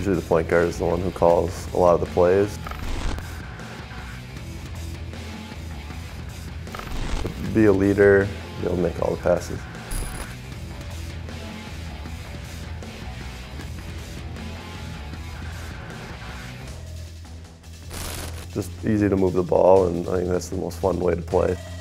Usually the point guard is the one who calls a lot of the plays. Be a leader, you'll make all the passes. Just easy to move the ball, and I think that's the most fun way to play.